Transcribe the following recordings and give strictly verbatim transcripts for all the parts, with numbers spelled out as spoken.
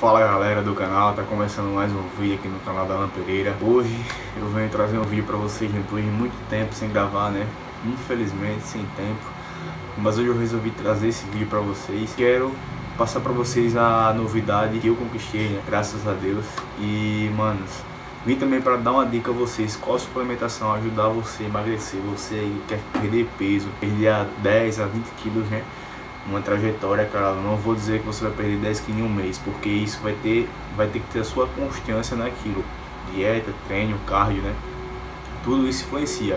Fala galera do canal, tá começando mais um vídeo aqui no canal da Alan Pereira. Hoje eu venho trazer um vídeo pra vocês depois de muito tempo sem gravar, né? Infelizmente sem tempo, mas hoje eu resolvi trazer esse vídeo pra vocês. Quero passar pra vocês a novidade que eu conquistei, né? Graças a Deus. E manos, vim também pra dar uma dica a vocês, qual a suplementação ajudar você a emagrecer. Você aí quer perder peso, perder a dez a vinte quilos, né? Uma trajetória, cara, não vou dizer que você vai perder dez quilos em um mês, porque isso vai ter, vai ter que ter a sua constância naquilo. Dieta, treino, cardio, né? Tudo isso influencia.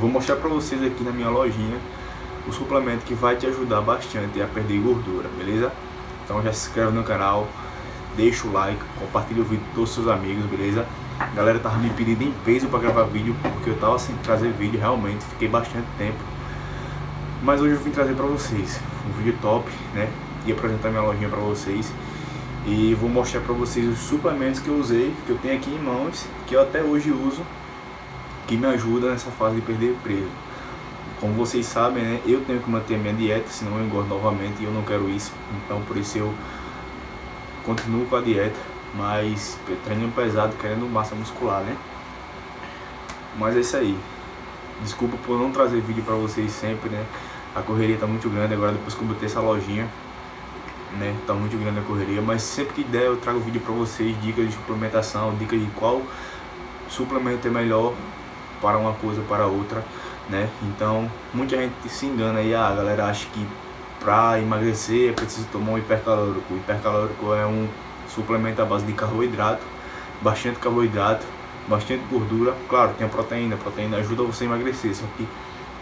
Vou mostrar pra vocês aqui na minha lojinha o suplemento que vai te ajudar bastante a perder gordura, beleza? Então já se inscreve no canal, deixa o like, compartilha o vídeo com todos os seus amigos, beleza? A galera tava me pedindo em peso pra gravar vídeo, porque eu tava sem trazer vídeo, realmente, fiquei bastante tempo. Mas hoje eu vim trazer pra vocês um vídeo top, né? E apresentar minha lojinha pra vocês. E vou mostrar pra vocês os suplementos que eu usei, que eu tenho aqui em mãos, que eu até hoje uso, que me ajuda nessa fase de perder peso. Como vocês sabem, né? Eu tenho que manter minha dieta, senão eu engordo novamente e eu não quero isso. Então por isso eu continuo com a dieta, mas treinando pesado, querendo massa muscular, né? Mas é isso aí. Desculpa por não trazer vídeo pra vocês sempre, né? A correria tá muito grande agora, depois que eu botei essa lojinha, né? Tá muito grande a correria, mas sempre que der eu trago vídeo pra vocês, dicas de suplementação, dicas de qual suplemento é melhor para uma coisa, para outra, né? Então, muita gente se engana aí, ah, a galera acha que pra emagrecer é preciso tomar um hipercalórico. O hipercalórico é um suplemento à base de carboidrato, bastante carboidrato, bastante gordura. Claro, tem a proteína, a proteína ajuda você a emagrecer, só que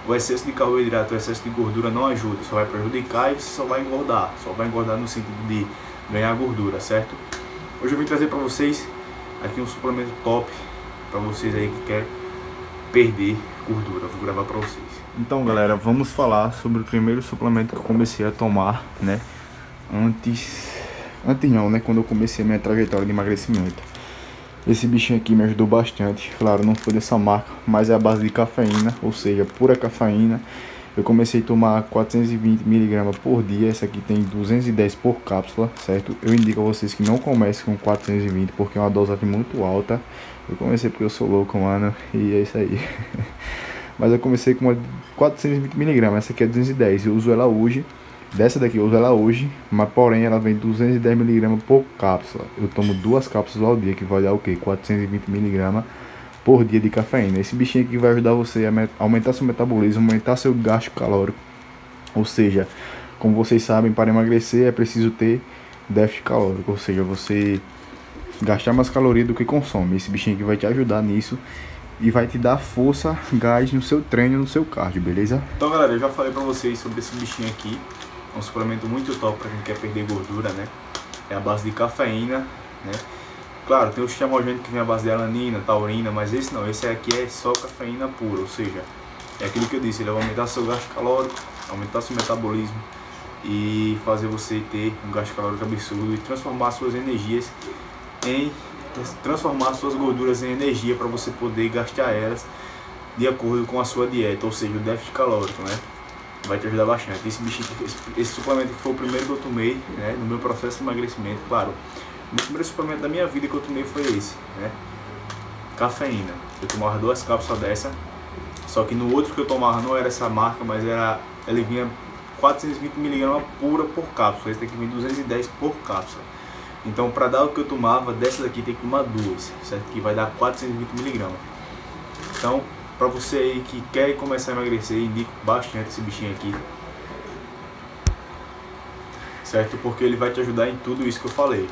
o excesso de carboidrato, o excesso de gordura não ajuda, só vai prejudicar e você só vai engordar, só vai engordar no sentido de ganhar gordura, certo? Hoje eu vim trazer para vocês aqui um suplemento top para vocês aí que quer perder gordura, vou gravar para vocês. Então galera, vamos falar sobre o primeiro suplemento que eu comecei a tomar, né, antes, antes não, né, quando eu comecei a minha trajetória de emagrecimento. Esse bichinho aqui me ajudou bastante, claro, não foi dessa marca, mas é a base de cafeína, ou seja, pura cafeína. Eu comecei a tomar quatrocentos e vinte miligramas por dia, essa aqui tem duzentos e dez por cápsula, certo? Eu indico a vocês que não comecem com quatrocentos e vinte, porque é uma dosagem muito alta. Eu comecei porque eu sou louco, mano, e é isso aí. Mas eu comecei com uma quatrocentos e vinte miligramas, essa aqui é duzentos e dez, eu uso ela hoje. Dessa daqui eu uso ela hoje, mas porém ela vem duzentos e dez miligramas por cápsula. Eu tomo duas cápsulas ao dia, que vai dar o que? quatrocentos e vinte miligramas por dia de cafeína. Esse bichinho aqui vai ajudar você a aumentar seu metabolismo, aumentar seu gasto calórico. Ou seja, como vocês sabem, para emagrecer é preciso ter déficit calórico, ou seja, você gastar mais caloria do que consome. Esse bichinho aqui vai te ajudar nisso e vai te dar força, gás no seu treino, no seu cardio, beleza? Então galera, eu já falei pra vocês sobre esse bichinho aqui. É um suplemento muito top para quem quer perder gordura, né? É a base de cafeína, né? Claro, tem os chamogênicos que vem a base de alanina, taurina, mas esse não, esse aqui é só cafeína pura, ou seja, é aquilo que eu disse, ele vai aumentar seu gasto calórico, aumentar seu metabolismo e fazer você ter um gasto calórico absurdo e transformar suas energias em... transformar suas gorduras em energia para você poder gastar elas de acordo com a sua dieta, ou seja, o déficit calórico, né? Vai te ajudar bastante. Esse, bichinho, esse, esse suplemento que foi o primeiro que eu tomei, né, no meu processo de emagrecimento, claro. O primeiro suplemento da minha vida que eu tomei foi esse, né? Cafeína. Eu tomava duas cápsulas dessa, só que no outro que eu tomava não era essa marca, mas era, ele vinha quatrocentos e vinte miligramas pura por cápsula. Esse daqui vem duzentos e dez por cápsula. Então para dar o que eu tomava, dessa daqui tem que tomar duas, certo? Que vai dar quatrocentos e vinte miligramas. Então, para você aí que quer começar a emagrecer, indico bastante esse bichinho aqui, certo? Porque ele vai te ajudar em tudo isso que eu falei.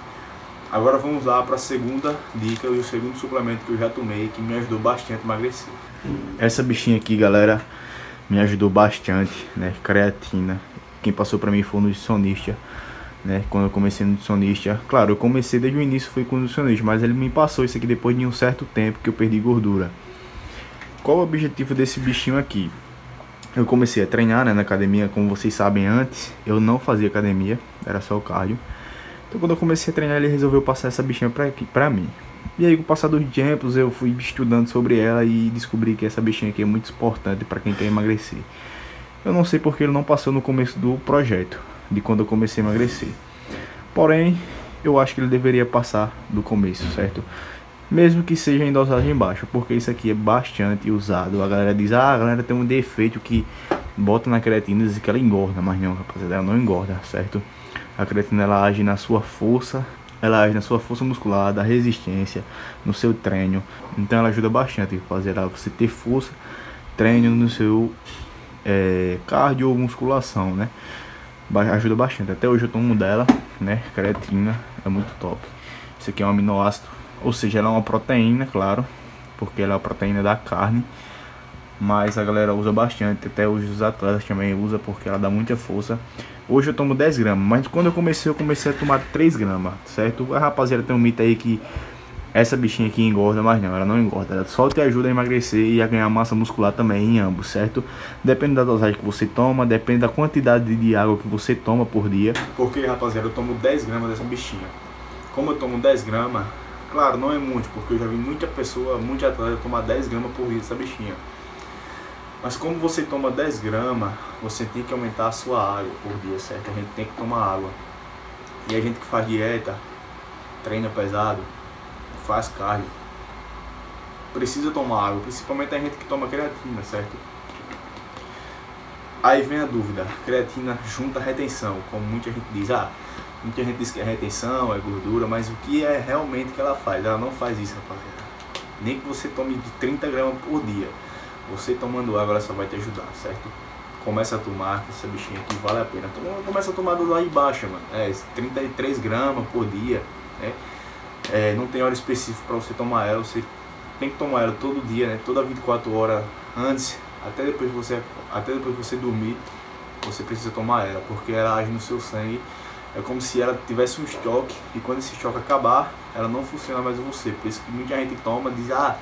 Agora vamos lá para a segunda dica e o segundo suplemento que eu já tomei, que me ajudou bastante a emagrecer. Essa bichinha aqui, galera, me ajudou bastante, né? Creatina. Quem passou para mim foi o nutricionista, né? Quando eu comecei no nutricionista, claro, eu comecei desde o início foi com o nutricionista, mas ele me passou isso aqui depois de um certo tempo que eu perdi gordura. Qual o objetivo desse bichinho aqui? Eu comecei a treinar, né, na academia, como vocês sabem. Antes eu não fazia academia, era só o cardio. Então quando eu comecei a treinar, ele resolveu passar essa bichinha pra, aqui, pra mim. E aí com o passar dos tempos eu fui estudando sobre ela e descobri que essa bichinha aqui é muito importante pra quem quer emagrecer. Eu não sei porque ele não passou no começo do projeto, de quando eu comecei a emagrecer. Porém, eu acho que ele deveria passar do começo, certo? Mesmo que seja em dosagem baixa, porque isso aqui é bastante usado. A galera diz, ah, a galera tem um defeito que bota na creatina e diz que ela engorda, mas não, rapaziada, ela não engorda, certo? A creatina, ela age na sua força, ela age na sua força muscular, da resistência, no seu treino. Então ela ajuda bastante, rapaziada, você ter força, treino no seu é, cardio ou musculação, né? Ajuda bastante, até hoje eu tomo dela, né? Creatina, é muito top. Isso aqui é um aminoácido, ou seja, ela é uma proteína, claro, porque ela é uma proteína da carne, mas a galera usa bastante, até hoje os atletas também usam, porque ela dá muita força. Hoje eu tomo dez gramas, mas quando eu comecei, eu comecei a tomar três gramas, certo? A rapaziada tem um mito aí que essa bichinha aqui engorda, mas não, ela não engorda, ela só te ajuda a emagrecer e a ganhar massa muscular também, em ambos, certo? Depende da dosagem que você toma, depende da quantidade de água que você toma por dia. Porque, rapaziada, eu tomo dez gramas dessa bichinha. Como eu tomo dez gramas, claro, não é muito, porque eu já vi muita pessoa, muita atleta tomar dez gramas por dia dessa bichinha. Mas como você toma dez gramas, você tem que aumentar a sua água por dia, certo? A gente tem que tomar água. E a gente que faz dieta, treina pesado, faz cardio, precisa tomar água, principalmente a gente que toma creatina, certo? Aí vem a dúvida, creatina junta retenção, como muita gente diz, ah, muita gente diz que é retenção, é gordura, mas o que é realmente que ela faz? Ela não faz isso, rapaziada. Nem que você tome de trinta gramas por dia, você tomando água ela só vai te ajudar, certo? Começa a tomar, essa bichinha aqui vale a pena. Começa a tomar lá embaixo, mano, é trinta e três gramas por dia, né? É, não tem hora específica para você tomar ela, você tem que tomar ela todo dia, né? Toda vinte e quatro horas antes, até depois que você, até depois que você dormir, você precisa tomar ela, porque ela age no seu sangue, é como se ela tivesse um estoque, e quando esse estoque acabar, ela não funciona mais em você, por isso que muita gente toma, diz, ah,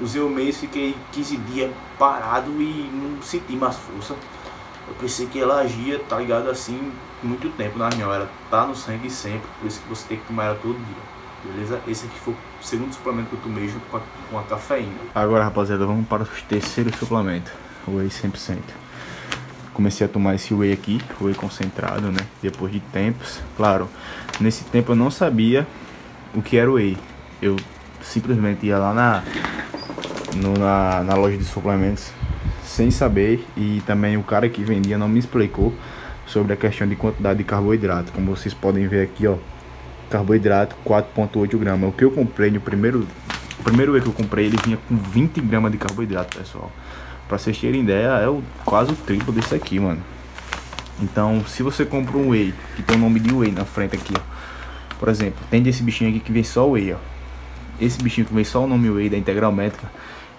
usei um mês, fiquei quinze dias parado e não senti mais força, eu pensei que ela agia, tá ligado, assim, muito tempo, na real, ela tá no sangue sempre, por isso que você tem que tomar ela todo dia. Beleza? Esse aqui foi o segundo suplemento que eu tomei junto com a, com a cafeína. Agora, rapaziada, vamos para o terceiro suplemento, o whey cem por cento. Comecei a tomar esse whey aqui, whey concentrado, né? Depois de tempos, claro, nesse tempo eu não sabia o que era o whey. Eu simplesmente ia lá na, no, na, na loja de suplementos sem saber, e também o cara que vendia não me explicou sobre a questão de quantidade de carboidrato. Como vocês podem ver aqui, ó, carboidrato quatro vírgula oito gramas. O que eu comprei no primeiro primeiro whey que eu comprei, ele vinha com vinte gramas de carboidrato, pessoal. Pra vocês terem ideia, é o, quase o triplo desse aqui, mano. Então, se você compra um whey que tem o nome de whey na frente aqui, ó, por exemplo, tem desse bichinho aqui que vem só o whey, ó. Esse bichinho que vem só o nome whey da Integral Métrica,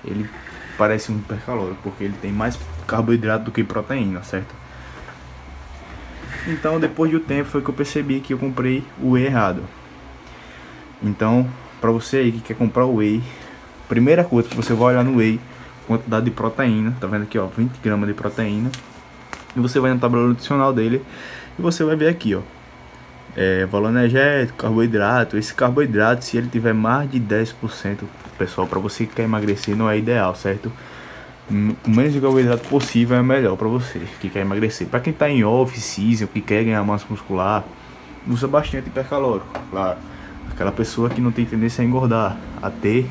ele parece um hipercalórico, porque ele tem mais carboidrato do que proteína, certo? Então, depois de um tempo, foi que eu percebi que eu comprei o whey errado. Então, pra você aí que quer comprar o whey, primeira coisa que você vai olhar no whey, quantidade de proteína, tá vendo aqui, ó, vinte gramas de proteína. E você vai na tabela nutricional dele e você vai ver aqui, ó, é, valor energético, carboidrato. Esse carboidrato, se ele tiver mais de dez por cento, pessoal, pra você que quer emagrecer, não é ideal, certo? O menos de carboidrato possível é melhor para você que quer emagrecer. Para quem tá em off-season, que quer ganhar massa muscular, usa bastante hipercalórico, claro. Aquela pessoa que não tem tendência a engordar, a ter,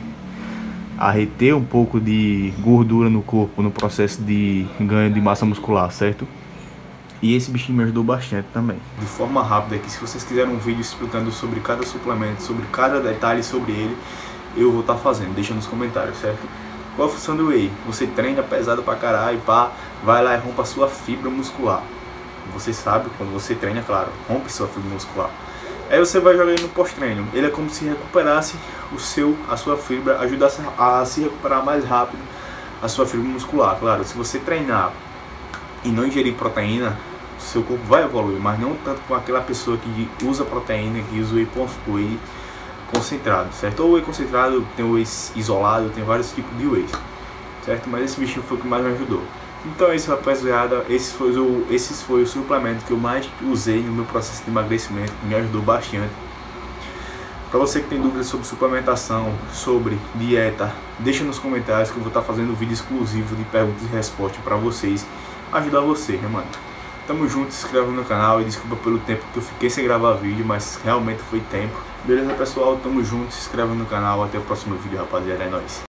a reter um pouco de gordura no corpo no processo de ganho de massa muscular, certo? E esse bichinho me ajudou bastante também. De forma rápida aqui, se vocês quiserem um vídeo explicando sobre cada suplemento, sobre cada detalhe sobre ele, eu vou estar fazendo, deixa nos comentários, certo? Qual a função do whey? Você treina pesado pra caralho, pá, vai lá e rompe a sua fibra muscular. Você sabe, quando você treina, claro, rompe sua fibra muscular. Aí você vai jogar ele no pós-treino. Ele é como se recuperasse o seu, a sua fibra, ajudasse a se recuperar mais rápido a sua fibra muscular. Claro, se você treinar e não ingerir proteína, seu corpo vai evoluir, mas não tanto com aquela pessoa que usa proteína, que usa o whey concentrado, certo? O whey concentrado, tem o whey isolado, tem vários tipos de whey, certo? Mas esse bichinho foi o que mais me ajudou. Então é isso, rapaziada, esses foi o, esses foi o suplemento que eu mais usei no meu processo de emagrecimento, que me ajudou bastante. Para você que tem dúvidas sobre suplementação, sobre dieta, deixa nos comentários que eu vou estar fazendo um vídeo exclusivo de perguntas e respostas para vocês, ajudar vocês, né, mano? Tamo junto, se inscreve no canal e desculpa pelo tempo que eu fiquei sem gravar vídeo, mas realmente foi tempo. Beleza, pessoal? Tamo junto, se inscreve no canal. Até o próximo vídeo, rapaziada. É nóis.